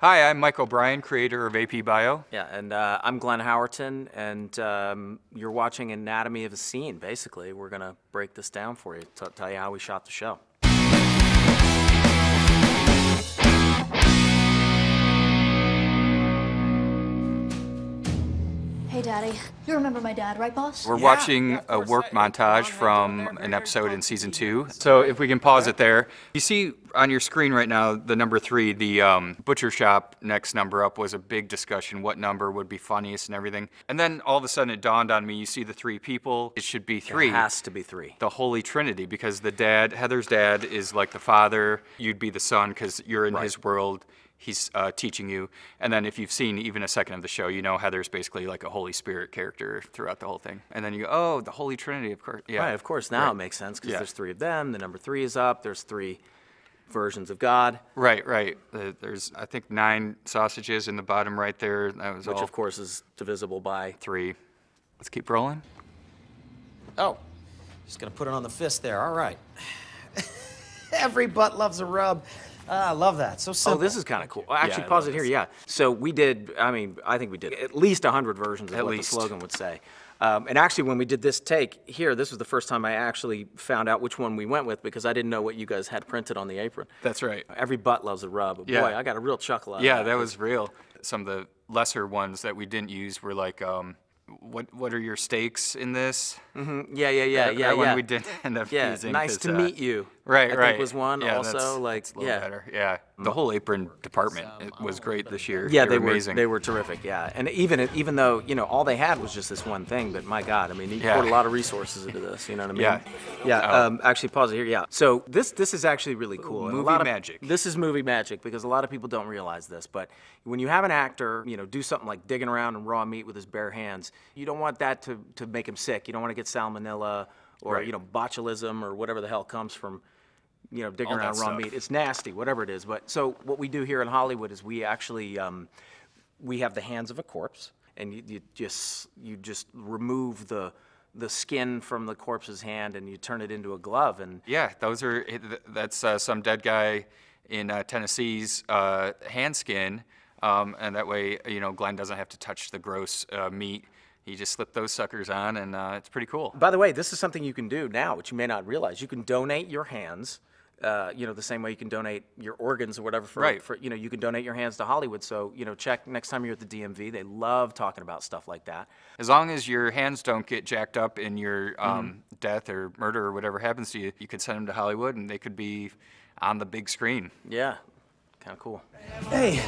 Hi, I'm Mike O'Brien, creator of AP Bio. Yeah, and I'm Glenn Howerton, and you're watching Anatomy of a Scene, basically. We're going to break this down for you, tell you how we shot the show. Hey, Daddy. You remember my dad, right, boss? We're watching a work montage from an episode in season 2. So if we can pause it there. You see on your screen right now, the number 3, the butcher shop next number up was a big discussion, what number would be funniest and everything. And then all of a sudden it dawned on me, you see the 3 people, it should be 3. It has to be 3. The Holy Trinity, because the dad, Heather's dad is like the father, you'd be the son because you're in his world, he's teaching you. And then if you've seen even a second of the show, you know Heather's basically like a Holy Spirit character throughout the whole thing. And then you go, oh, the Holy Trinity, of course. Yeah. Right, of course, now it makes sense because there's 3 of them, the number 3 is up, there's 3 versions of God. Right, right. There's, I think, 9 sausages in the bottom right there. That was which, of course, is divisible by 3. Let's keep rolling. Oh, just gonna put it on the fist there. All right. Every butt loves a rub. Ah, I love that. So simple. Oh, this is kind of cool. Actually, yeah, pause it here. Yeah. So we did, I mean, I think we did at least 100 versions of what the slogan would say. And actually, when we did this take here, this was the first time I actually found out which one we went with because I didn't know what you guys had printed on the apron. That's right. Every butt loves a rub. But boy, I got a real chuckle out of that. Yeah, that was real. Some of the lesser ones that we didn't use were like, what are your stakes in this? Mm-hmm. That one we didn't end up using. Nice to meet you. Right, right. I think was one also like better. Yeah, the whole apron department was great this year. Yeah, they were amazing. They were terrific. Yeah, and even though you know all they had was just this one thing, but my God, I mean, you poured a lot of resources into this. You know what I mean? Yeah, yeah. Actually, pause it here. Yeah. So this is actually really cool. Movie magic. This is movie magic because a lot of people don't realize this, but when you have an actor, you know, do something like digging around in raw meat with his bare hands, you don't want that to make him sick. You don't want to get salmonella or you know botulism or whatever the hell comes from. You know, digging around raw meat. It's nasty, whatever it is. But so what we do here in Hollywood is we actually, we have the hands of a corpse, and you just remove the skin from the corpse's hand, and you turn it into a glove. And yeah, those are that's some dead guy in Tennessee's hand skin, and that way you know Glenn doesn't have to touch the gross meat. You just slip those suckers on, and it's pretty cool. By the way, this is something you can do now, which you may not realize. You can donate your hands. You know, the same way you can donate your organs or whatever for you know, you can donate your hands to Hollywood. So, you know, check next time you're at the DMV. They love talking about stuff like that. As long as your hands don't get jacked up in your death or murder or whatever happens to you, you could send them to Hollywood and they could be on the big screen. Yeah, kind of cool. Hey,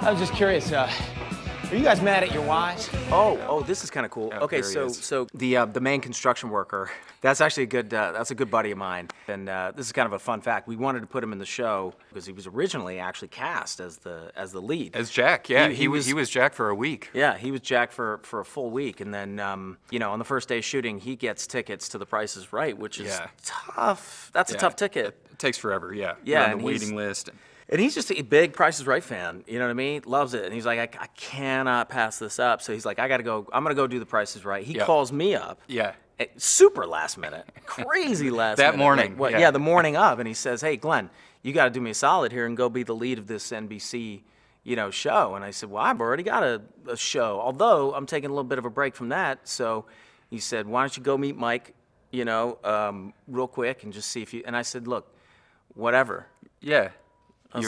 I was just curious. Are you guys mad at your wives? Oh, this is kind of cool. Okay, so the main construction worker, that's actually a good buddy of mine. And this is kind of a fun fact. We wanted to put him in the show because he was originally actually cast as the lead. As Jack, yeah. He was Jack for a week. Yeah, he was Jack for a full week. And then you know, on the first day of shooting, he gets tickets to The Price is Right, which is tough. That's a tough ticket. It takes forever, yeah. You're on the waiting list. And he's just a big Price is Right fan, you know what I mean? Loves it, and he's like, I cannot pass this up. So he's like, I'm gonna go do The Price is Right. He calls me up. Yeah. Super last minute, crazy last minute. That morning. Like, the morning of, and he says, hey, Glenn, you gotta do me a solid here and go be the lead of this NBC, you know, show. And I said, well, I've already got a show, although I'm taking a little bit of a break from that. So he said, why don't you go meet Mike, you know, real quick and just see if you, and I said, look, whatever. Yeah. I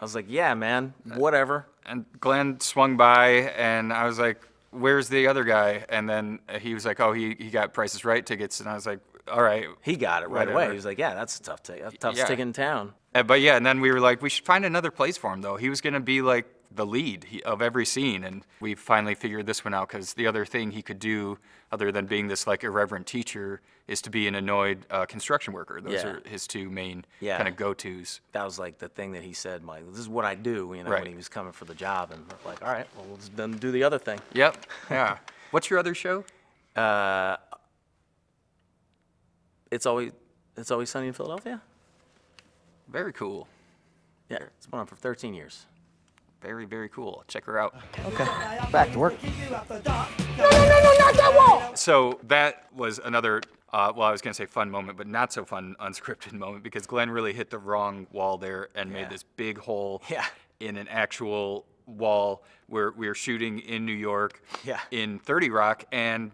was like, yeah, man, whatever. And Glenn swung by, and I was like, where's the other guy? And then he was like, oh, he got Price is Right tickets. And I was like, all right. He got it right away. He was like, yeah, that's a tough ticket in town. But yeah, and then we were like, we should find another place for him, though. He was going to be like the lead of every scene. And we finally figured this one out, because the other thing he could do, other than being this like irreverent teacher, is to be an annoyed construction worker. Those are his 2 main kind of go-tos. That was like the thing that he said, Mike, this is what I do, you know, when he was coming for the job. And we're like, all right, well, let's then do the other thing. Yep, yeah. What's your other show? It's always Sunny in Philadelphia. Very cool. Yeah, it's been on for 13 years. Very, very cool. Check her out. Okay, back to work. No, not that wall! So that was another, well, I was gonna say fun moment, but not so fun unscripted moment, because Glenn really hit the wrong wall there and made this big hole in an actual wall where we were shooting in New York, yeah, in 30 Rock, and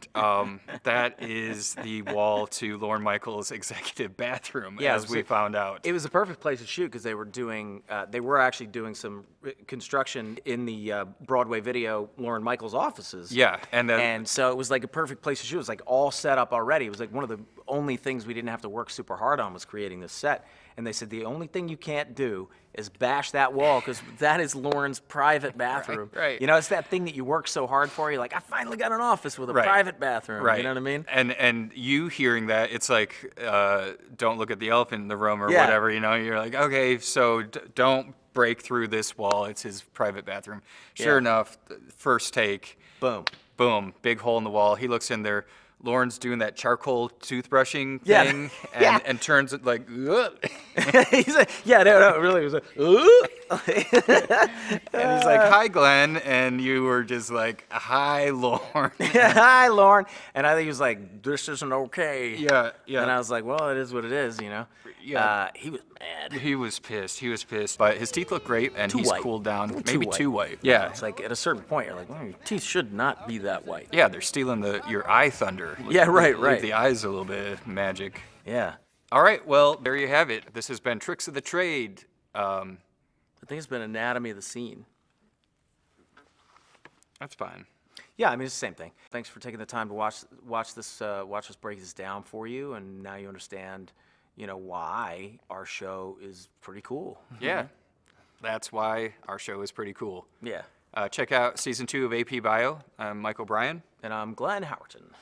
that is the wall to Lorne Michaels' executive bathroom, yeah, as we found out. It was the perfect place to shoot because they were doing, they were actually doing some construction in the Broadway Video Lorne Michaels offices. Yeah, and so it was like a perfect place to shoot. It was like all set up already. It was like one of the only things we didn't have to work super hard on was creating this set. And they said, the only thing you can't do is bash that wall because that is Lorne's private bathroom. Right, right. You know, it's that thing that you work so hard for. You're like, I finally got an office with a private bathroom. Right. You know what I mean? And you hearing that, it's like, don't look at the elephant in the room or whatever. You know, you're like, okay, so don't break through this wall. It's his private bathroom. Sure enough, first take. Boom. Boom. Big hole in the wall. He looks in there. Lorne's doing that charcoal toothbrushing thing, and turns it like, he's like, yeah, no, really, he's like, and he's like, hi, Glenn, and you were just like, hi, Lorne. Hi, Lorne, and I think he was like, this isn't okay. Yeah, yeah. And I was like, well, it is what it is, you know. Yeah. He was mad. He was pissed. He was pissed, but his teeth look great, and he's cooled down. Maybe too white. Yeah. It's like at a certain point, you're like, well, your teeth should not be that white. Yeah, they're stealing your eye thunder. Like, yeah, right. The eyes a little bit magic. Yeah. All right, well, there you have it. This has been Tricks of the Trade. I think it's been Anatomy of the Scene. That's fine. Yeah, I mean, it's the same thing. Thanks for taking the time to watch us break this down for you, and now you understand, you know, why our show is pretty cool. Yeah, that's why our show is pretty cool. Yeah. Check out season 2 of AP Bio. I'm Mike O'Brien. And I'm Glenn Howerton.